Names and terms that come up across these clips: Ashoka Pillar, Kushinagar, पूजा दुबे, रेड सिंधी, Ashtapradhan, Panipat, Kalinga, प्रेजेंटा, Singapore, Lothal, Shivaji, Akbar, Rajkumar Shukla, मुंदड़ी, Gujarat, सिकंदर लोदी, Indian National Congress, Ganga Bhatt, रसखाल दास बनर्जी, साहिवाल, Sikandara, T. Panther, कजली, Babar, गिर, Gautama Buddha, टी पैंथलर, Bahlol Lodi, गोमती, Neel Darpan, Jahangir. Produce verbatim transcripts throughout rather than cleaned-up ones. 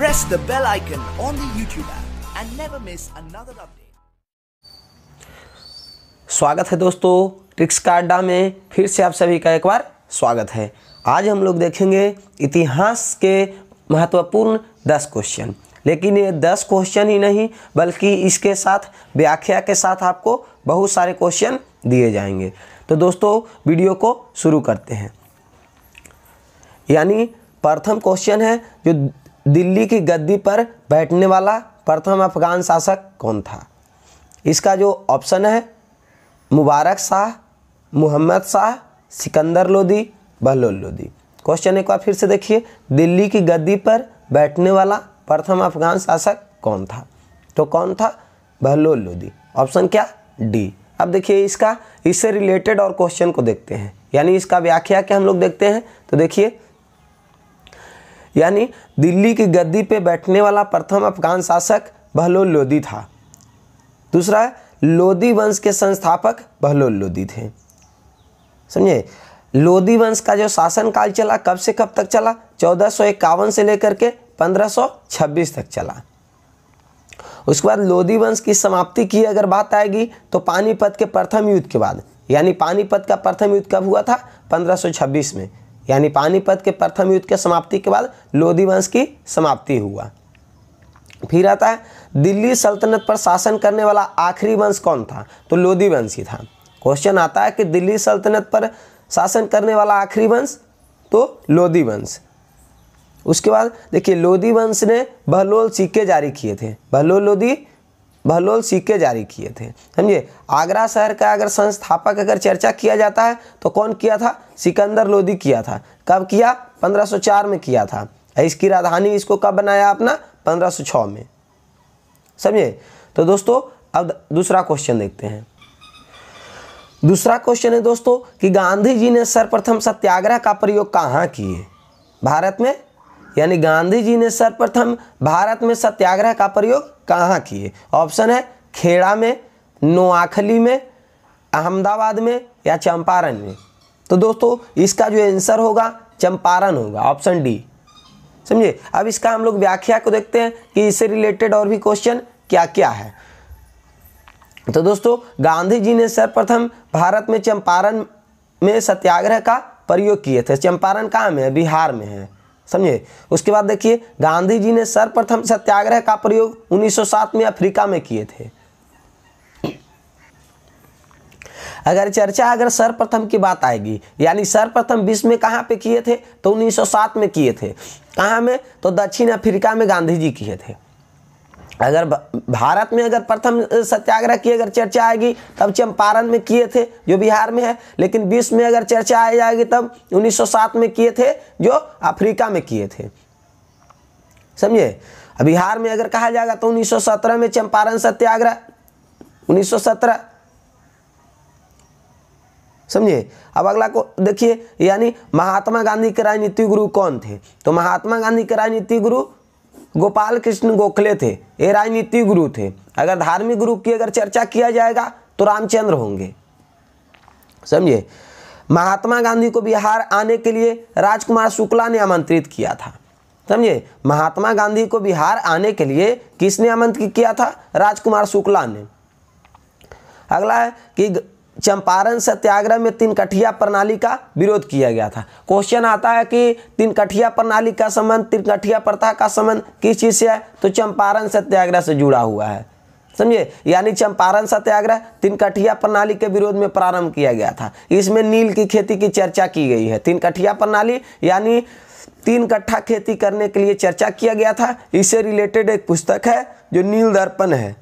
press the bell icon on the YouTube app and never miss another update। स्वागत है दोस्तों, tricks का अड्डा में फिर से आप सभी का एक बार स्वागत है। आज हम लोग देखेंगे इतिहास के महत्वपूर्ण दस क्वेश्चन, लेकिन ये दस क्वेश्चन ही नहीं बल्कि इसके साथ व्याख्या के साथ आपको बहुत सारे क्वेश्चन दिए जाएंगे। तो दोस्तों वीडियो को शुरू करते हैं। यानी प्रथम क्वेश्चन है, जो दिल्ली की गद्दी पर बैठने वाला प्रथम अफगान शासक कौन था? इसका जो ऑप्शन है मुबारक शाह, मोहम्मद शाह, सिकंदर लोदी, बहलोल लोदी। क्वेश्चन एक बार फिर से देखिए, दिल्ली की गद्दी पर बैठने वाला प्रथम अफगान शासक कौन था? तो कौन था? बहलोल लोदी। ऑप्शन क्या? डी। अब देखिए इसका इससे रिलेटेड और क्वेश्चन को देखते हैं, यानी इसका व्याख्या क्या हम लोग देखते हैं। तो देखिए, यानी दिल्ली की गद्दी पे बैठने वाला प्रथम अफगान शासक बहलोल लोदी था। दूसरा है, लोदी वंश के संस्थापक बहलोल लोदी थे। समझे, लोदी वंश का जो शासन काल चला कब से कब तक चला? चौदह सौ इक्यावन से लेकर के पंद्रह सौ छब्बीस तक चला। उसके बाद लोदी वंश की समाप्ति की अगर बात आएगी तो पानीपत के प्रथम युद्ध के बाद, यानी पानीपत का प्रथम युद्ध कब हुआ था? पंद्रह सौ छब्बीस में। यानी पानीपत के प्रथम युद्ध के समाप्ति के बाद लोदी वंश की समाप्ति हुआ। फिर आता है, दिल्ली सल्तनत पर शासन करने वाला आखिरी वंश कौन था? तो लोदी वंश ही था। क्वेश्चन आता है कि दिल्ली सल्तनत पर शासन करने वाला आखिरी वंश तो लोदी वंश। उसके बाद देखिए, लोदी वंश ने बहलोल सिक्के जारी किए थे, बहलोल लोदी बहलोल सिक्के जारी किए थे। समझिए, आगरा शहर का अगर संस्थापक अगर चर्चा किया जाता है तो कौन किया था? सिकंदर लोदी किया था। कब किया? पंद्रह सौ चार में किया था। इसकी राजधानी इसको कब बनाया अपना? पंद्रह सौ छह में। समझे, तो दोस्तों अब दूसरा क्वेश्चन देखते हैं। दूसरा क्वेश्चन है दोस्तों कि गांधी जी ने सर्वप्रथम सत्याग्रह का प्रयोग कहाँ किए? भारत में। यानी गांधी जी ने सर्वप्रथम भारत में सत्याग्रह का प्रयोग कहाँ किए? ऑप्शन है खेड़ा में, नोआखली में, अहमदाबाद में या चंपारण में। तो दोस्तों इसका जो आंसर होगा चंपारण होगा, ऑप्शन डी। समझे, अब इसका हम लोग व्याख्या को देखते हैं कि इससे रिलेटेड और भी क्वेश्चन क्या क्या है। तो दोस्तों गांधी जी ने सर्वप्रथम भारत में चंपारण में सत्याग्रह का प्रयोग किए थे। चंपारण कहाँ में है? बिहार में है। समझे, उसके बाद देखिए, गांधी जी ने सर्वप्रथम सत्याग्रह का प्रयोग उन्नीस सौ सात में अफ्रीका में किए थे। अगर चर्चा अगर सर्वप्रथम की बात आएगी, यानी सर्वप्रथम विश्व में कहाँ पे किए थे? तो उन्नीस सौ सात में किए थे। कहाँ में? तो दक्षिण अफ्रीका में गांधी जी किए थे। अगर भारत में अगर प्रथम सत्याग्रह की अगर चर्चा आएगी तब चंपारण में किए थे, जो बिहार में है। लेकिन विश्व में अगर चर्चा आ जाएगी तब उन्नीस सौ सात में किए थे, जो अफ्रीका में किए थे। समझे, बिहार में अगर कहा जाएगा तो उन्नीस सौ सत्रह में चंपारण सत्याग्रह, उन्नीस सौ सत्रह। समझे, अब अगला को देखिए, यानी महात्मा गांधी के राजनीतिक गुरु कौन थे? तो महात्मा गांधी के राजनीतिक गुरु गोपाल कृष्ण गोखले थे, ये राजनीति गुरु थे। अगर धार्मिक गुरु की अगर चर्चा किया जाएगा तो रामचंद्र होंगे। समझे, महात्मा गांधी को बिहार आने के लिए राजकुमार शुक्ला ने आमंत्रित किया था। समझे, महात्मा गांधी को बिहार आने के लिए किसने आमंत्रित किया था? राजकुमार शुक्ला ने। अगला है कि चंपारण सत्याग्रह में तिनकठिया प्रणाली का विरोध किया गया था। क्वेश्चन आता है कि तिनकठिया प्रणाली का संबंध, तिनकठिया प्रथा का संबंध किस चीज़ से है? तो चंपारण सत्याग्रह से जुड़ा हुआ है। समझे, यानी चंपारण सत्याग्रह तिनकठिया प्रणाली के विरोध में प्रारंभ किया गया था। इसमें नील की खेती की चर्चा की गई है। तिनकठिया प्रणाली यानी तीन कट्ठा खेती करने के लिए चर्चा किया गया था। इससे रिलेटेड एक पुस्तक है जो नील दर्पण है।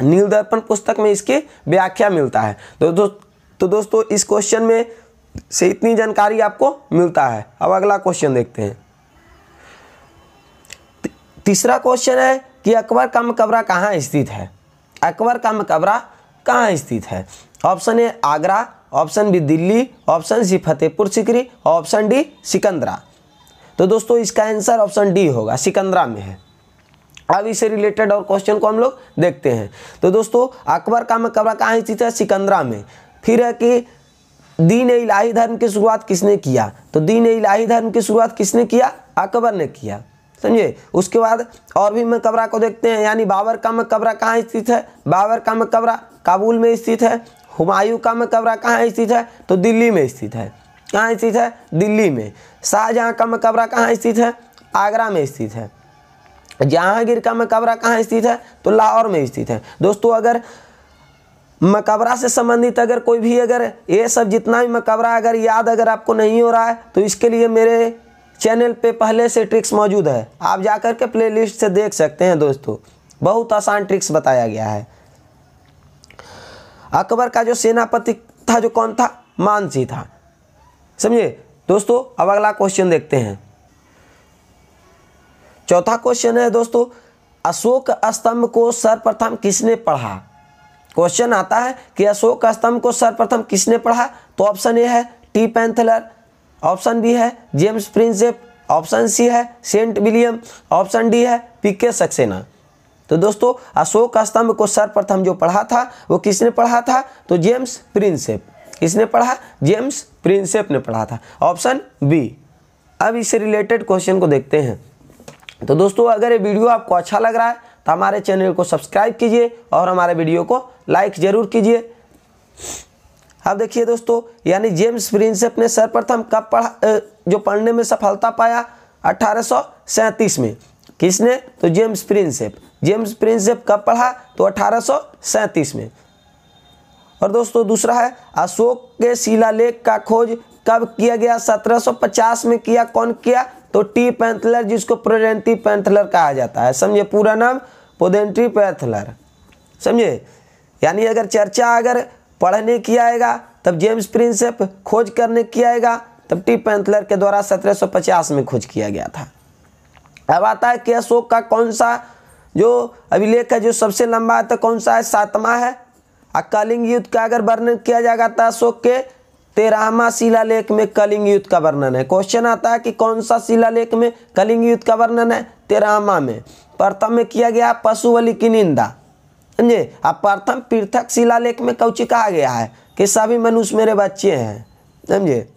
नील दर्पण पुस्तक में इसकी व्याख्या मिलता है। तो दो, तो दोस्तों इस क्वेश्चन में से इतनी जानकारी आपको मिलता है। अब अगला क्वेश्चन देखते हैं। तीसरा क्वेश्चन है कि अकबर का मकबरा कहाँ स्थित है? अकबर का मकबरा कहाँ स्थित है? Option A Agra, option B Delhi, option C Fatehpur Sikri, option D Sikandra. तो दोस्तों इसका आंसर ऑप्शन डी होगा, सिकंदरा में है। अब इससे रिलेटेड और क्वेश्चन को हम लोग देखते हैं। तो दोस्तों अकबर का मकबरा कहाँ स्थित है? सिकंदरा में। फिर है कि दीन इलाही धर्म की शुरुआत किसने किया? तो दीन इलाही धर्म की शुरुआत किसने किया? अकबर ने किया। समझे। उसके बाद और भी मकबरा को देखते हैं, यानी बाबर का मकबरा कहाँ स्थित है, बाबर का मकबरा काबुल में स्थित है। हुमायूं का मकबरा कहाँ स्थित है, तो दिल्ली में स्थित है। कहाँ स्थित है, दिल्ली में। शाहजहाँ का मकबरा कहाँ स्थित है, आगरा में स्थित है। जहांगीर का मकबरा कहाँ स्थित है, तो लाहौर में स्थित है। दोस्तों अगर मकबरा से संबंधित अगर कोई भी अगर ये सब जितना भी मकबरा अगर याद अगर आपको नहीं हो रहा है तो इसके लिए मेरे चैनल पे पहले से ट्रिक्स मौजूद है, आप जा कर के प्लेलिस्ट से देख सकते हैं। दोस्तों बहुत आसान ट्रिक्स बताया गया है। अकबर का जो सेनापति था जो कौन था, मानसी था, समझे। दोस्तों अब अगला क्वेश्चन देखते हैं, चौथा क्वेश्चन है दोस्तों, अशोक स्तंभ को सर्वप्रथम किसने पढ़ा। क्वेश्चन आता है कि अशोक स्तंभ को सर्वप्रथम किसने पढ़ा, तो ऑप्शन ए है टी पैंथलर, ऑप्शन बी है जेम्स प्रिंसेप, ऑप्शन सी है सेंट विलियम, ऑप्शन डी है पीके सक्सेना। तो दोस्तों अशोक स्तंभ को सर्वप्रथम जो पढ़ा था वो किसने पढ़ा था, तो जेम्स प्रिंसेप। किसने पढ़ा, जेम्स प्रिंसेप ने पढ़ा था, ऑप्शन बी। अब इससे रिलेटेड क्वेश्चन को देखते हैं। तो दोस्तों अगर ये वीडियो आपको अच्छा लग रहा है तो हमारे चैनल को सब्सक्राइब कीजिए और हमारे वीडियो को लाइक ज़रूर कीजिए। अब देखिए दोस्तों, यानी जेम्स प्रिंसेप ने सर्वप्रथम कब पढ़ा, जो पढ़ने में सफलता पाया अठारह सौ सैंतीस में। किसने, तो जेम्स प्रिंसेप। जेम्स प्रिंसेप कब पढ़ा, तो अठारह सौ सैंतीस में। और दोस्तों दूसरा है, अशोक के शिलालेख का खोज कब किया गया, सत्रह सौ पचास में किया। कौन किया, तो टी पैंथलर, जिसको पोडेंट्री पैंथलर कहा जाता है, समझे। पूरा नाम पोडेंट्री पैंथलर, समझे। यानी अगर चर्चा अगर पढ़ने की आएगा तब जेम्स प्रिंसेप, खोज करने की आएगा तब टी पैंथलर के द्वारा सत्रह सौ पचास में खोज किया गया था। अब आता है कि अशोक का कौन सा जो अभिलेख है जो सबसे लंबा है, तो कौन सा है, सातवां है। और कलिंग युद्ध का अगर वर्णन किया जाएगा तो अशोक के तेरहवां शिलालेख में कलिंग युद्ध का वर्णन है। क्वेश्चन आता है कि कौन सा शिलालेख में कलिंग युद्ध का वर्णन है, तेरहवां में। प्रथम में किया गया पशु बलि की निंदा, समझे। अब प्रथम पृथक शिलालेख में कौची कहा गया है कि सभी मनुष्य मेरे बच्चे हैं, समझे।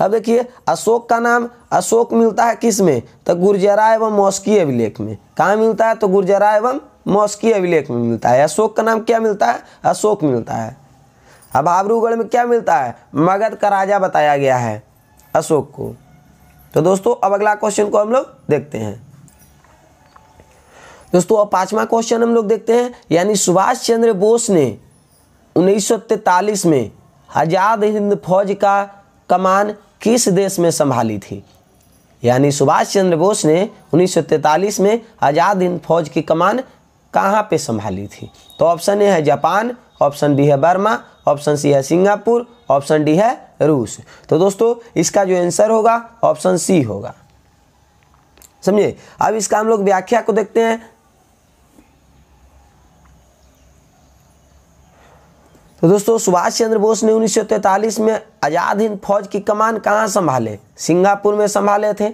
अब देखिए अशोक का नाम अशोक मिलता है किसमें, तो गुर्जरा एवं मौस्की अभिलेख में। कहाँ मिलता है, तो गुर्जरा एवं मौस्की अभिलेख में मिलता है। अशोक का नाम क्या मिलता है, अशोक मिलता है। अब हाबरूगढ़ में क्या मिलता है, मगध का राजा बताया गया है अशोक को। तो दोस्तों अब अगला क्वेश्चन को हम लोग देखते हैं। दोस्तों अब पांचवा क्वेश्चन हम लोग देखते हैं, यानी सुभाष चंद्र बोस ने उन्नीस सौ तैंतालीस में आज़ाद हिंद फौज का कमान किस देश में संभाली थी। यानी सुभाष चंद्र बोस ने उन्नीस सौ तैंतालीस में आज़ाद हिंद फौज की कमान कहाँ पे संभाली थी, तो ऑप्शन ए है जापान, ऑप्शन बी है बर्मा, ऑप्शन सी है सिंगापुर, ऑप्शन डी है रूस। तो दोस्तों इसका जो आंसर होगा ऑप्शन सी होगा, समझे। अब इसका हम लोग व्याख्या को देखते हैं। तो दोस्तों सुभाष चंद्र बोस ने उन्नीस सौ तैंतालीस में आज़ाद हिंद फौज की कमान कहाँ संभाले, सिंगापुर में संभाले थे।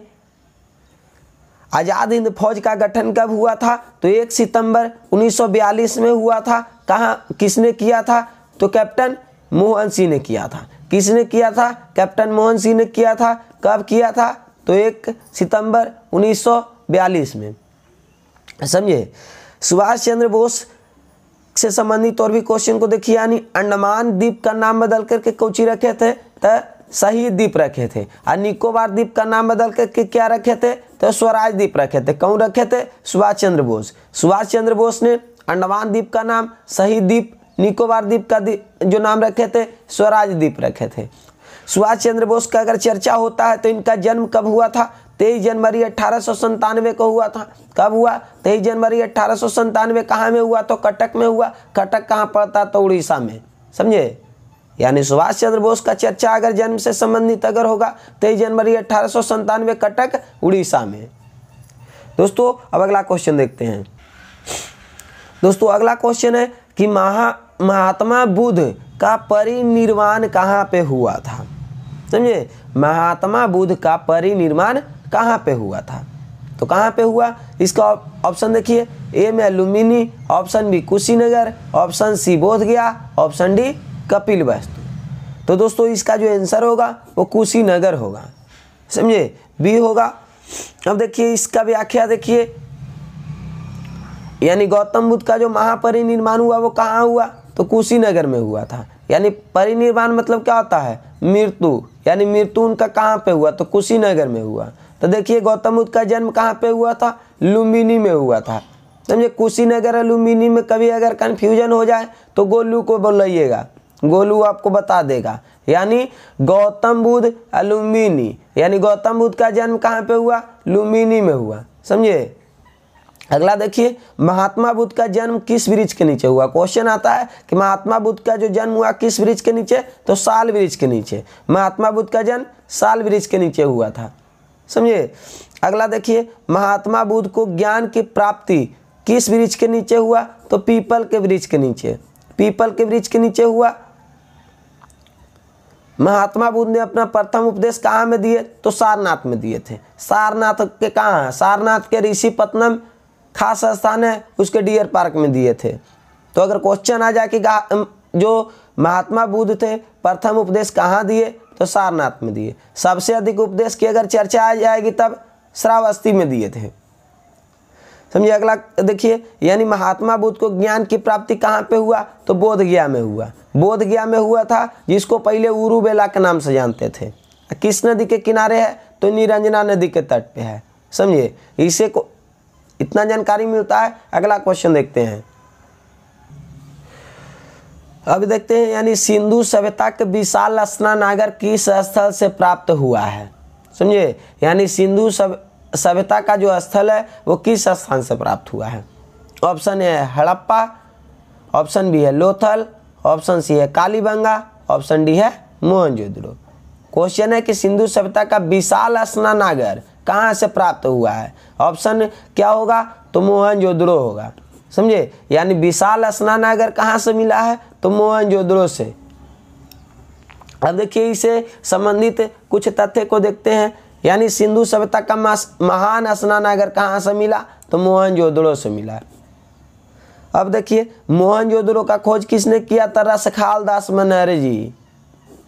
आज़ाद हिंद फौज का गठन कब हुआ था, तो एक सितंबर उन्नीस सौ बयालीस में हुआ था। कहाँ, किसने किया था, तो कैप्टन मोहन सिंह ने किया था। किसने किया था, कैप्टन मोहन सिंह ने किया था। कब किया था, तो एक सितंबर उन्नीस सौ बयालीस में, समझे। सुभाष चंद्र बोस से संबंधित और भी क्वेश्चन को देखिए, यानी अंडमान द्वीप का नाम बदल करके कोची रखे थे, तो सही द्वीप रखे थे। और निकोबार द्वीप का नाम बदल करके क्या रखे थे, तो स्वराज द्वीप रखे थे। कौन रखे थे, सुभाष चंद्र बोस। सुभाष चंद्र बोस ने अंडमान द्वीप का नाम सही द्वीप, निकोबार द्वीप का जो नाम रखे थे स्वराज द्वीप रखे थे। सुभाष चंद्र बोस का अगर चर्चा होता है तो इनका जन्म कब हुआ था, तेईस जनवरी अट्ठारह सौ संतानवे को हुआ था। कब हुआ, तेईस जनवरी अट्ठारह सौ संतानवे। कहाँ में हुआ, तो कटक में हुआ। कटक कहाँ पड़ता, तो उड़ीसा में, समझे। यानी सुभाष चंद्र बोस का चर्चा अगर जन्म से संबंधित अगर होगा, तेईस जनवरी अट्ठारह सौ संतानवे, कटक, उड़ीसा में। दोस्तों अब अगला क्वेश्चन देखते हैं। दोस्तों अगला क्वेश्चन है कि महा महात्मा बुद्ध का परिनिर्वाण कहाँ पे हुआ था, समझे। महात्मा बुद्ध का परिनिर्वाण कहाँ पे हुआ था, तो कहाँ पे हुआ, इसका ऑप्शन देखिए। ए में Lumbini, option B Kushinagar, option C Bodhgaya, option D Kapilvastu. तो दोस्तों इसका जो आंसर होगा वो कुशीनगर होगा, समझे। बी होगा अब देखिए इसका व्याख्या देखिए, यानी गौतम बुद्ध का जो महापरिनिर्वाण हुआ वो कहाँ हुआ, तो कुशीनगर में हुआ था। यानी परिनिर्वाण मतलब क्या होता है, मृत्यु, यानी मृत्यु उनका कहाँ पे हुआ, तो कुशीनगर में हुआ। तो देखिए गौतम बुद्ध का जन्म कहाँ पे हुआ था, लुम्बिनी में हुआ था। समझे, कुशीनगर और लुम्बिनी में कभी अगर कन्फ्यूजन हो जाए तो गोलू को बोलाइएगा, गोलू आपको बता देगा। यानी गौतम बुद्ध और लुम्बिनी, यानी गौतम बुद्ध का जन्म कहाँ पे हुआ, लुम्बिनी में हुआ। समझे, अगला देखिए महात्मा बुद्ध का जन्म किस वृक्ष के नीचे हुआ। क्वेश्चन आता है कि महात्मा बुद्ध का जो जन्म हुआ किस वृक्ष के नीचे, तो साल वृक्ष के नीचे। महात्मा बुद्ध का जन्म साल वृक्ष के नीचे हुआ था। समझे, अगला देखिए महात्मा बुद्ध को ज्ञान की प्राप्ति किस वृक्ष के नीचे हुआ, तो पीपल के वृक्ष के नीचे। पीपल के वृक्ष के नीचे हुआ। महात्मा बुद्ध ने अपना प्रथम उपदेश कहाँ में दिए, तो सारनाथ में दिए थे। सारनाथ के कहाँ है, सारनाथ के ऋषि पत्तनम खास स्थान है, उसके डियर पार्क में दिए थे। तो अगर क्वेश्चन आ जाए कि जो महात्मा बुद्ध थे प्रथम उपदेश कहाँ दिए, तो सारनाथ में दिए। सबसे अधिक उपदेश की अगर चर्चा आ जाएगी तब श्रावस्ती में दिए थे। समझिए, अगला देखिए यानी महात्मा बुद्ध को ज्ञान की प्राप्ति कहाँ पे हुआ, तो बोधगया में हुआ। बोधगया में हुआ था, जिसको पहले उरुबेला के नाम से जानते थे। किस नदी के किनारे है, तो निरंजना नदी के तट पे है। समझिए, इसे को इतना जानकारी मिलता है। अगला क्वेश्चन देखते हैं, अब देखते हैं यानी सिंधु सभ्यता के विशाल स्नानागर किस स्थल से प्राप्त हुआ है। समझे, यानी सिंधु सभ्यता का जो स्थल है वो किस स्थान से प्राप्त हुआ है। ऑप्शन ए है हड़प्पा, ऑप्शन बी है लोथल, ऑप्शन सी है कालीबंगा, ऑप्शन डी है मोहनजोदड़ो। क्वेश्चन है कि सिंधु सभ्यता का विशाल स्नानागर कहाँ से प्राप्त हुआ है। ऑप्शन क्या होगा, तो मोहनजोदड़ो होगा। समझे, यानी विशाल स्नानागर कहाँ से मिला है, तो मोहनजोदड़ो से। अब देखिए इसे संबंधित कुछ तथ्य को देखते हैं। यानी सिंधु सभ्यता का महान स्नानागर कहाँ से मिला, तो मोहनजोदड़ो से मिला। अब देखिए मोहनजोदड़ो का खोज किसने किया, तो रसखाल दास बनर्जी।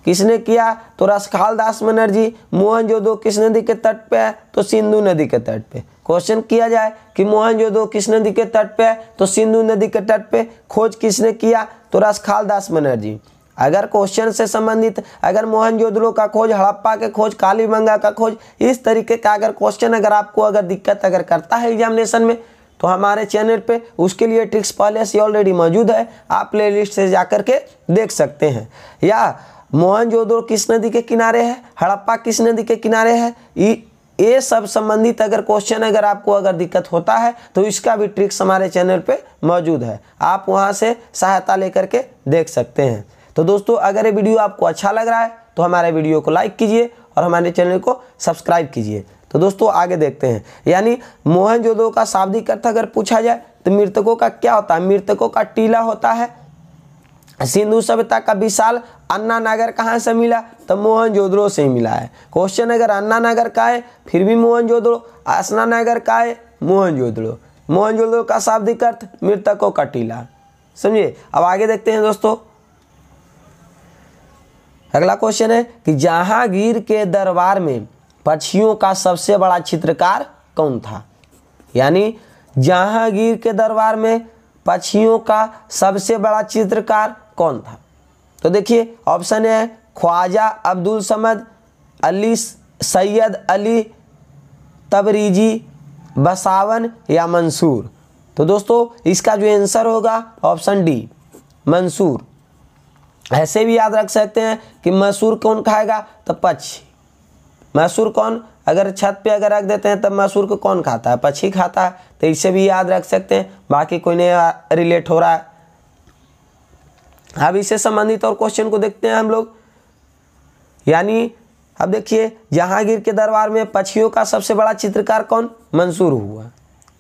किसने किया, तो रसखाल दास बनर्जी। मोहनजोदड़ो किस नदी के तट पे है, तो सिंधु नदी के तट पे। क्वेश्चन किया जाए कि मोहनजोदड़ो किस नदी के तट पे है, तो सिंधु नदी के तट पे। खोज किसने किया, तो रसखाल दास बनर्जी। अगर क्वेश्चन से संबंधित अगर मोहनजोदड़ो का खोज, हड़प्पा के खोज, कालीबंगा का खोज, इस तरीके का अगर क्वेश्चन अगर आपको अगर दिक्कत अगर करता है एग्जामिनेशन में, तो हमारे चैनल पे उसके लिए ट्रिक्स पहले से ऑलरेडी मौजूद है, आप प्ले लिस्ट से जा करके देख सकते हैं। या मोहनजोदड़ो किस नदी के किनारे है, हड़प्पा किस नदी के किनारे है, ये सब संबंधित अगर क्वेश्चन अगर आपको अगर दिक्कत होता है तो इसका भी ट्रिक्स हमारे चैनल पे मौजूद है, आप वहाँ से सहायता लेकर के देख सकते हैं। तो दोस्तों अगर ये वीडियो आपको अच्छा लग रहा है तो हमारे वीडियो को लाइक कीजिए और हमारे चैनल को सब्सक्राइब कीजिए। तो दोस्तों आगे देखते हैं, यानी मोहनजोदड़ो का शाब्दिक अर्थ अगर पूछा जाए तो मृतकों का क्या होता है, मृतकों का टीला होता है। सिंधु सभ्यता का विशाल अन्ना नागर कहाँ से मिला, तो मोहनजोदड़ो से ही मिला है। क्वेश्चन अगर अन्ना नागर का है फिर भी मोहनजोदड़ो, असना नागर का है मोहनजोदड़ो। मोहनजोदड़ो का शाब्दिक अर्थ मृतकों का टीला। समझिए, अब आगे देखते हैं दोस्तों, अगला क्वेश्चन है कि जहांगीर के दरबार में पक्षियों का सबसे बड़ा चित्रकार कौन था। यानी जहांगीर के दरबार में पक्षियों का सबसे बड़ा चित्रकार कौन था। तो देखिए ऑप्शन है ख्वाजा अब्दुल समद, अली सैयद अली तबरीजी, बसावन या मंसूर। तो दोस्तों इसका जो आंसर होगा ऑप्शन डी मंसूर। ऐसे भी याद रख सकते हैं कि मसूर कौन खाएगा, तो पक्षी। मसूर कौन, अगर छत पे अगर रख देते हैं तब मसूर को कौन खाता है, पक्षी खाता है। तो इससे भी याद रख सकते हैं, बाकी कोई नहीं रिलेट हो रहा है। अब इससे संबंधित और क्वेश्चन को देखते हैं हम लोग, यानी अब देखिए जहांगीर के दरबार में पक्षियों का सबसे बड़ा चित्रकार कौन, मंसूर हुआ।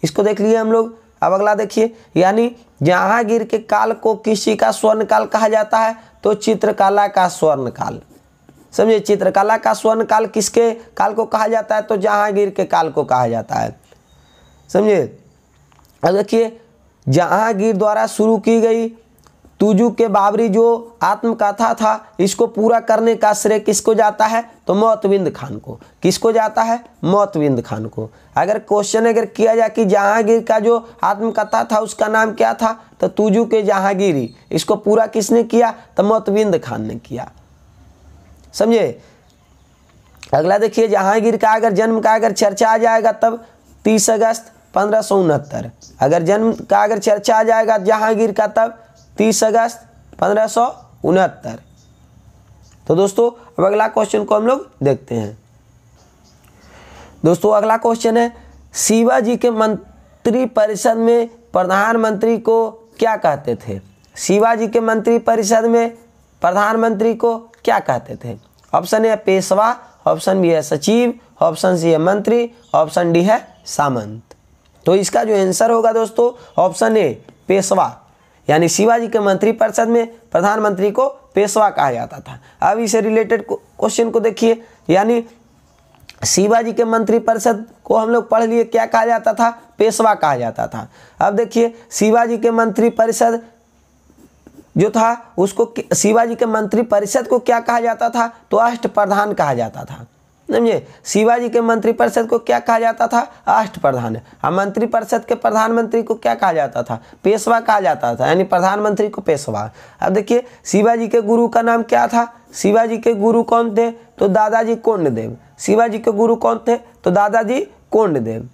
इसको देख लिए हम लोग। अब अगला देखिए, यानी जहांगीर के काल को किसी का स्वर्ण काल कहा जाता है, तो चित्रकला का स्वर्ण काल। समझे, चित्रकला का स्वर्ण काल किसके काल को कहा जाता है, तो जहांगीर के काल को कहा जाता है। समझे, अब देखिए जहांगीर द्वारा शुरू की गई तुजुक के बाबरी जो आत्मकथा था इसको पूरा करने का श्रेय किसको जाता है तो मोतविंद खान को। किसको जाता है? मोतविंद खान को। अगर क्वेश्चन अगर किया जाए कि जहांगीर का जो आत्मकथा था उसका नाम क्या था तो तुजुक के जहांगीरी, इसको पूरा किसने किया तो मोतविंद खान ने किया। समझे। अगला देखिए जहांगीर का अगर जन्म का अगर चर्चा आ जाएगा तब तीस अगस्त पंद्रह सौ उनहत्तर। अगर जन्म का अगर चर्चा आ जाएगा जहांगीर का तब तीस अगस्त पंद्रह सौ उनहत्तर। तो दोस्तों अब अगला क्वेश्चन को हम लोग देखते हैं। दोस्तों अगला क्वेश्चन है शिवाजी के मंत्रिपरिषद में प्रधानमंत्री को क्या कहते थे। शिवाजी के मंत्रिपरिषद में प्रधानमंत्री को क्या कहते थे। ऑप्शन ए है पेशवा, ऑप्शन बी है सचिव, ऑप्शन सी है मंत्री, ऑप्शन डी है सामंत। तो इसका जो आंसर होगा दोस्तों ऑप्शन ए पेशवा, यानी शिवाजी के मंत्रिपरिषद में प्रधानमंत्री को पेशवा कहा जाता था। अब इसे रिलेटेड क्वेश्चन को देखिए, यानी शिवाजी के मंत्रिपरिषद को हम लोग पढ़ लिए क्या कहा जाता था, पेशवा कहा जाता था। अब देखिए शिवाजी के मंत्रिपरिषद जो था उसको, शिवाजी के मंत्रिपरिषद को क्या कहा जाता था तो अष्ट प्रधान कहा जाता था। समझे, शिवाजी के मंत्रिपरिषद को क्या कहा जाता था, अष्ट प्रधान। और मंत्रिपरिषद के प्रधानमंत्री को क्या कहा जाता था, पेशवा कहा जाता था, यानी प्रधानमंत्री को पेशवा। अब देखिए शिवाजी के गुरु का नाम क्या था। शिवाजी के गुरु कौन थे तो दादाजी कोंडदेव। शिवाजी के गुरु कौन थे तो दादाजी कोंडदेव।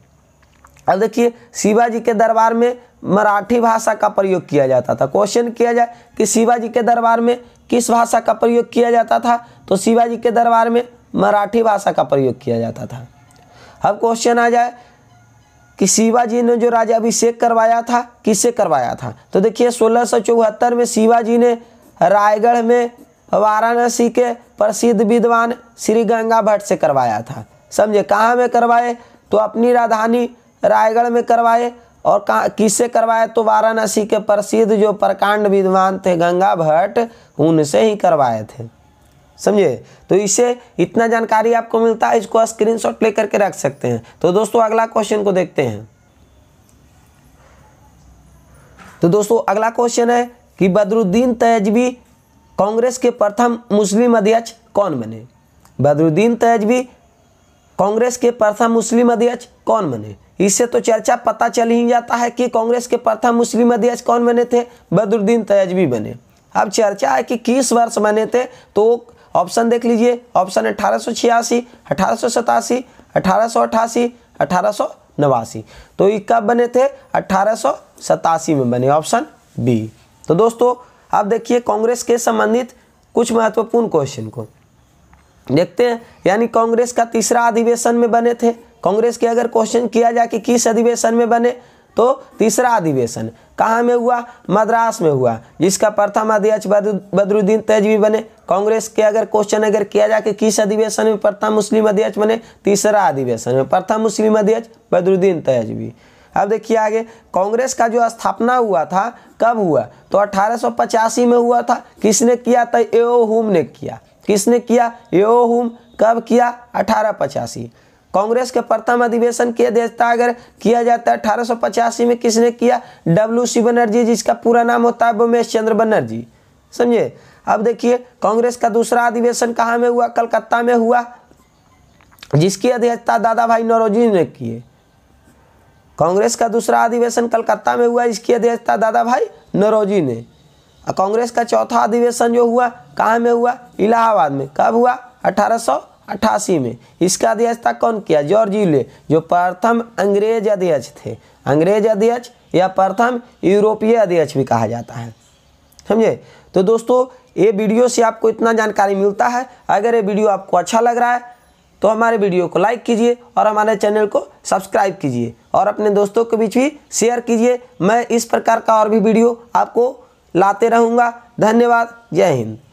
अब देखिए शिवाजी के दरबार में मराठी भाषा का प्रयोग किया जाता था। क्वेश्चन किया जाए कि शिवाजी के दरबार में किस भाषा का प्रयोग किया जाता था तो शिवाजी के दरबार में मराठी भाषा का प्रयोग किया जाता था। अब क्वेश्चन आ जाए कि शिवाजी ने जो राज्याभिषेक करवाया था किससे करवाया था तो देखिए सोलह सौ चौहत्तर में शिवाजी ने रायगढ़ में वाराणसी के प्रसिद्ध विद्वान श्री गंगा भट्ट से करवाया था। समझे, कहाँ में करवाए तो अपनी राजधानी रायगढ़ में करवाए, और कहाँ किससे करवाए तो वाराणसी के प्रसिद्ध जो प्रकांड विद्वान थे गंगा भट्ट, उनसे ही करवाए थे। समझे, तो इससे इतना जानकारी आपको मिलता है, इसको स्क्रीनशॉट ले करके रख सकते हैं। तो दोस्तों अगला क्वेश्चन को देखते हैं। तो दोस्तों अगला क्वेश्चन है कि बदरुद्दीन तैयबी कांग्रेस के प्रथम मुस्लिम अध्यक्ष कौन बने। बदरुद्दीन तैयबी कांग्रेस के प्रथम मुस्लिम अध्यक्ष कौन बने। इससे तो चर्चा पता चल ही जाता है कि कांग्रेस के प्रथम मुस्लिम अध्यक्ष कौन बने थे, बदरुद्दीन तैयबी बने। अब चर्चा है कि किस वर्ष बने थे तो ऑप्शन देख लीजिए। ऑप्शन अठारह सौ छियासी, अठारह सौ सतासी, अठारह सौ अठासी, अठारह सौ नवासी। तो ये कब बने थे, अठारह सौ सतासी में बने, ऑप्शन बी। तो दोस्तों अब देखिए कांग्रेस के संबंधित कुछ महत्वपूर्ण क्वेश्चन को देखते हैं। यानी कांग्रेस का तीसरा अधिवेशन में बने थे। कांग्रेस के अगर क्वेश्चन किया जाए कि किस अधिवेशन में बने तो तीसरा अधिवेशन कहाँ में हुआ, मद्रास में हुआ, जिसका प्रथम अध्यक्ष बदरुद्दीन तैयबी बने। कांग्रेस के अगर क्वेश्चन अगर किया जाए कि किस अधिवेशन में प्रथम मुस्लिम अध्यक्ष बने, तीसरा अधिवेशन में प्रथम मुस्लिम अध्यक्ष बदरुद्दीन तैयबी। अब देखिए आगे कांग्रेस का जो स्थापना हुआ था कब हुआ तो अठारह सौ पचासी में हुआ था। किसने किया था, एओ हुम ने किया। किसने किया, एओ हुम। कब किया, अठारह पचासी। कांग्रेस के प्रथम अधिवेशन के अध्यक्षता अगर किया जाता है अठारह सौ पचासी में किसने किया, डब्ल्यू सी बनर्जी, जिसका पूरा नाम होता है उमेश चंद्र बनर्जी। समझे। अब देखिए कांग्रेस का दूसरा अधिवेशन कहाँ में हुआ, कलकत्ता में हुआ, जिसकी अध्यक्षता दादा भाई नौरोजी ने किए। कांग्रेस का दूसरा अधिवेशन कलकत्ता में हुआ, जिसकी अध्यक्षता दादा भाई नौरोजी ने। कांग्रेस का चौथा अधिवेशन जो हुआ कहाँ में हुआ, इलाहाबाद में। कब हुआ, अठारह सौ अट्ठासी में। इसका अध्यक्षता कौन किया, जॉर्ज यूले, जो प्रथम अंग्रेज अध्यक्ष थे। अंग्रेज अध्यक्ष या प्रथम यूरोपीय अध्यक्ष भी कहा जाता है। समझे। तो दोस्तों ये वीडियो से आपको इतना जानकारी मिलता है। अगर ये वीडियो आपको अच्छा लग रहा है तो हमारे वीडियो को लाइक कीजिए और हमारे चैनल को सब्सक्राइब कीजिए और अपने दोस्तों के बीच भी शेयर कीजिए। मैं इस प्रकार का और भी वीडियो आपको लाते रहूँगा। धन्यवाद। जय हिंद।